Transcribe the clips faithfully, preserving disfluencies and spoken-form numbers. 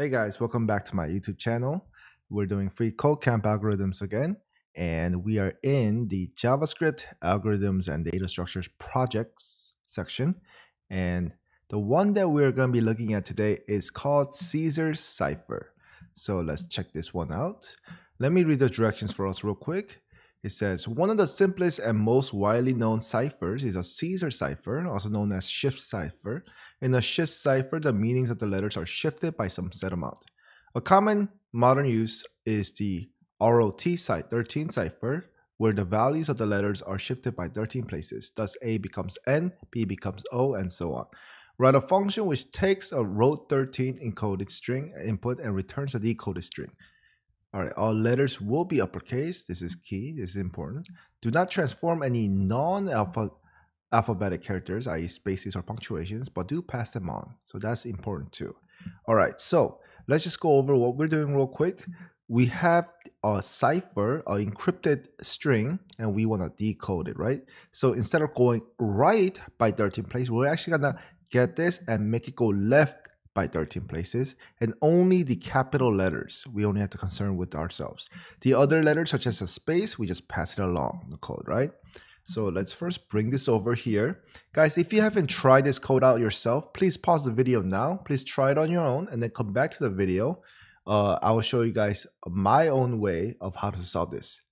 Hey guys, welcome back to my YouTube channel. We're doing free code camp algorithms again, and we are in the JavaScript algorithms and data structures projects section. And the one that we're going to be looking at today is called Caesar's Cipher. So let's check this one out. Let me read the directions for us real quick. It says, one of the simplest and most widely known ciphers is a Caesar cipher, also known as shift cipher. In a shift cipher, the meanings of the letters are shifted by some set amount. A common modern use is the R O T thirteen cipher, where the values of the letters are shifted by thirteen places. Thus, A becomes N, B becomes O, and so on. Write a function which takes a R O T thirteen encoded string input and returns a decoded string. All right, all letters will be uppercase. This is key. This is important. Do not transform any non-alphabetic characters, that is spaces or punctuations, but do pass them on. So that's important too. All right, so let's just go over what we're doing real quick. We have a cipher, an encrypted string, and we want to decode it, right? So instead of going right by thirteen places, we're actually going to get this and make it go left by thirteen places, and only the capital letters we only have to concern with ourselves. The other letters, such as a space, we just pass it along the code, right? So let's first bring this over here. Guys, if you haven't tried this code out yourself, please pause the video now. Please try it on your own and then come back to the video. Uh, I will show you guys my own way of how to solve this.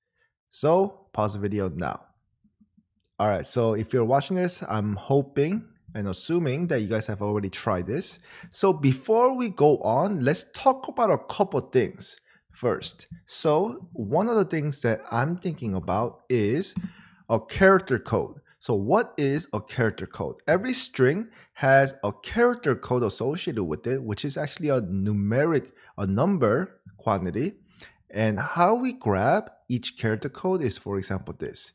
So pause the video now. All right, so if you're watching this, I'm hoping and assuming that you guys have already tried this. So before we go on, let's talk about a couple things first. So one of the things that I'm thinking about is a character code. So what is a character code? Every string has a character code associated with it, which is actually a numeric, a number quantity. And how we grab each character code is, for example, this.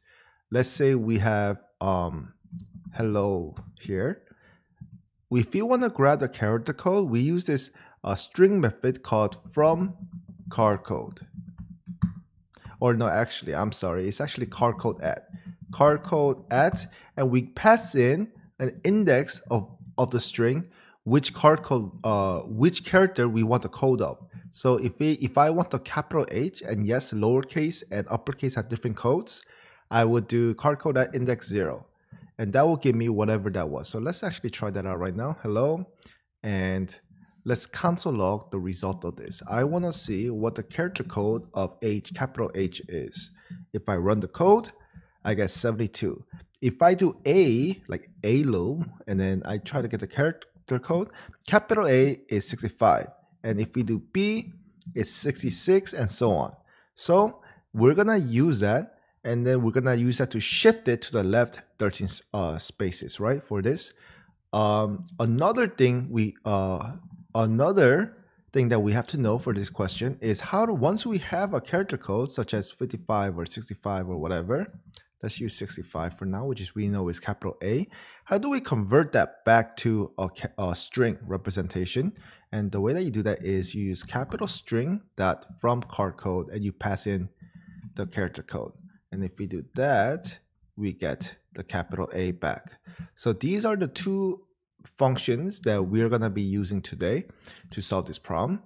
Let's say we have um, hello here. If you want to grab the character code, we use this uh, string method called from char code. Or no, actually, I'm sorry. It's actually char code at. Char code at, and we pass in an index of, of the string, which char code, uh, which character we want the code of. So if, we, if I want the capital H, and yes, lowercase and uppercase have different codes, I would do char code at index zero. And that will give me whatever that was. So let's actually try that out right now. Hello. And let's console log the result of this. I want to see what the character code of H, capital H, is. If I run the code, I get seventy-two. If I do A, like A L O, and then I try to get the character code, capital A is sixty-five. And if we do B, it's sixty-six, and so on. So we're going to use that. And then we're going to use that to shift it to the left thirteen uh, spaces, right, for this. Um, another thing we, uh, another thing that we have to know for this question is how to, once we have a character code, such as fifty-five or sixty-five or whatever, let's use sixty-five for now, which is we know is capital A. How do we convert that back to a, a string representation? And the way that you do that is you use capital string dot from char code, and you pass in the character code. And if we do that, we get the capital A back. So these are the two functions that we're going to be using today to solve this problem.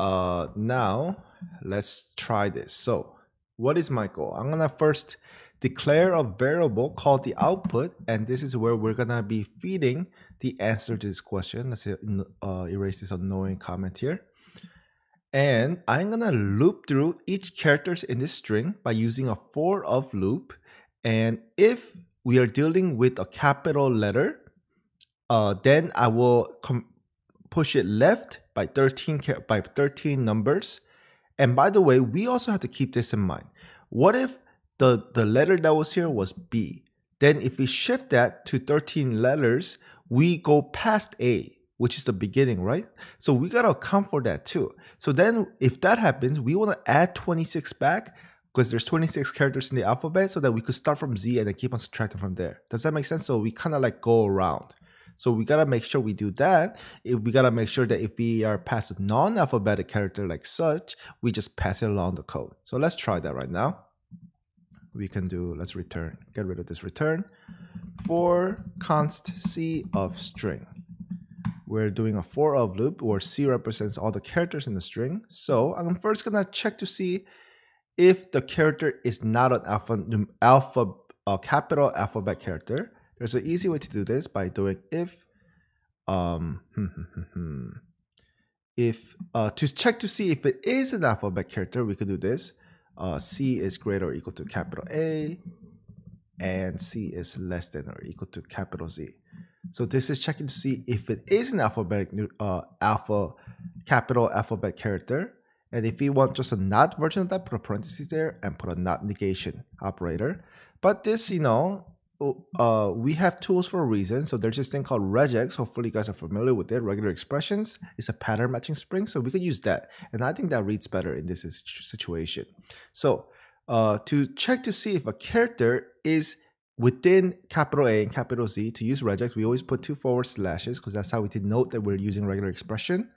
Uh, now, let's try this. So what is my goal? I'm going to first declare a variable called the output. And this is where we're going to be feeding the answer to this question. Let's uh, erase this annoying comment here. And I'm going to loop through each characters in this string by using a for of loop. And if we are dealing with a capital letter, uh, then I will push it left by thirteen, by thirteen numbers. And by the way, we also have to keep this in mind. What if the, the letter that was here was B? Then if we shift that to thirteen letters, we go past A, which is the beginning, right? So we got to account for that too. So then if that happens, we want to add twenty-six back because there's twenty-six characters in the alphabet so that we could start from Z and then keep on subtracting from there. Does that make sense? So we kind of like go around. So we got to make sure we do that. If we got to make sure that if we are past a non-alphabetic character like such, we just pass it along the code. So let's try that right now. We can do, let's return, get rid of this return for const C of string. we're doing a for of loop where C represents all the characters in the string. So I'm first going to check to see if the character is not an alpha, alpha uh, capital alphabet character. There's an easy way to do this by doing if, um, if uh, to check to see if it is an alphabet character, we could do this. Uh, C is greater or equal to capital A, and C is less than or equal to capital Z. So this is checking to see if it is an alphabetic uh, alpha capital alphabet character. And if we want just a not version of that, put a parenthesis there and put a not negation operator. But this, you know, uh, we have tools for a reason. So there's this thing called regex. Hopefully you guys are familiar with it. Regular expressions is a pattern matching spring. So we could use that. And I think that reads better in this situation. So uh, to check to see if a character is within capital A and capital Z, to use regex, we always put two forward slashes because that's how we denote that we're using regular expression.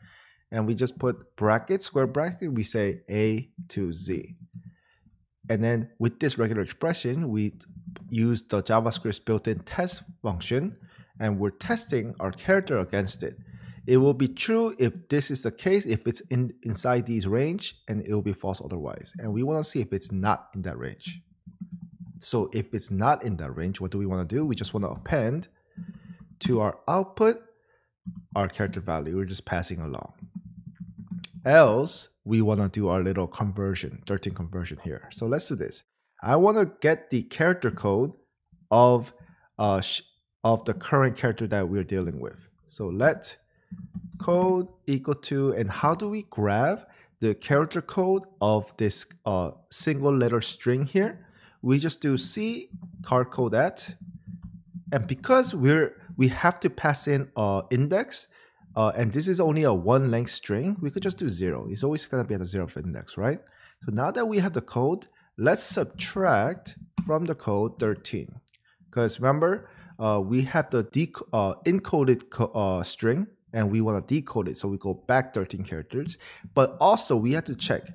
And we just put bracket, square bracket, we say A to Z. And then with this regular expression, we use the JavaScript's built-in test function, and we're testing our character against it. It will be true if this is the case, if it's in, inside these range, and it will be false otherwise. And we want to see if it's not in that range. So if it's not in that range, what do we want to do? We just want to append to our output our character value. We're just passing along. Else, we want to do our little conversion, thirteen conversion here. So let's do this. I want to get the character code of uh, sh of the current character that we're dealing with. So let code equal to, and how do we grab the character code of this uh, single letter string here? We just do C char code at, and because we're we have to pass in uh, index, uh, and this is only a one length string, we could just do zero. It's always gonna be at the zeroth index, right? So now that we have the code, let's subtract from the code thirteen, because remember uh, we have the dec uh, encoded co uh, string, and we want to decode it, so we go back thirteen characters. But also we have to check,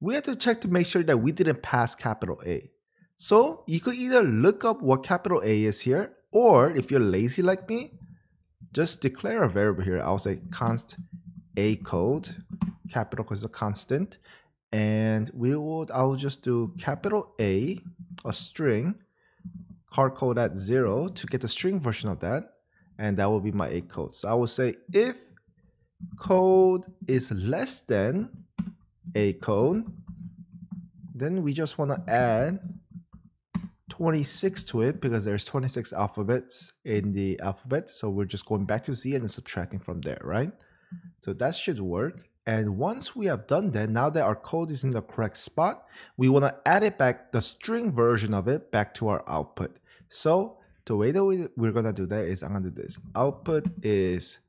we have to check to make sure that we didn't pass capital A. So you could either look up what capital A is here, or if you're lazy like me, just declare a variable here. I'll say const A code, capital because it's a constant, and we will, I'll just do capital A, a string, char code at zero to get the string version of that, and that will be my A code. So I will say if code is less than A code, then we just want to add twenty-six to it because there's twenty-six alphabets in the alphabet. So we're just going back to Z and then subtracting from there, right? So that should work. And once we have done that, now that our code is in the correct spot, we want to add it back, the string version of it, back to our output. So the way that we, we're going to do that is I'm going to do this. Output is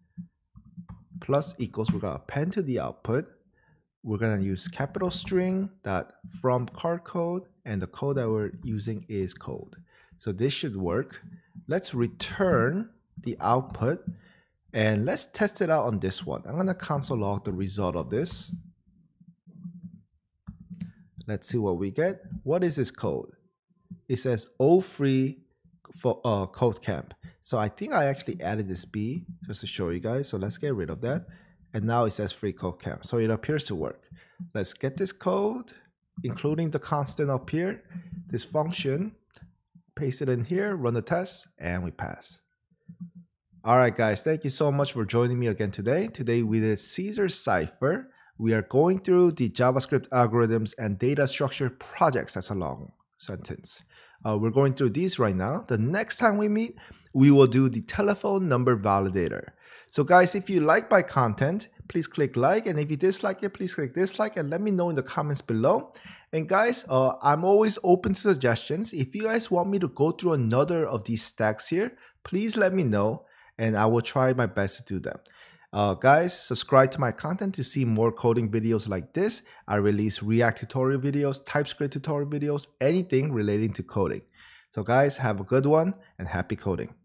plus equals. We're going to append to the output. We're going to use capital string dot from char code, and the code that we're using is code. So this should work. Let's return the output and let's test it out on this one. I'm gonna console log the result of this. Let's see what we get. What is this code? It says O free for uh, code camp. So I think I actually added this B just to show you guys. So let's get rid of that. And now it says free code camp. So it appears to work. Let's get this code, including the constant up here, this function, paste it in here, run the test, and we pass. All right, guys, thank you so much for joining me again today. Today we did Caesar's Cipher. We are going through the JavaScript algorithms and data structure projects. That's a long sentence. Uh, we're going through these right now. The next time we meet, we will do the telephone number validator. So guys, if you like my content, please click like, and if you dislike it, please click dislike, and let me know in the comments below. And guys, uh, I'm always open to suggestions. If you guys want me to go through another of these stacks here, please let me know, and I will try my best to do them. Uh, guys, subscribe to my content to see more coding videos like this. I release React tutorial videos, TypeScript tutorial videos, anything relating to coding. So guys, have a good one, and happy coding.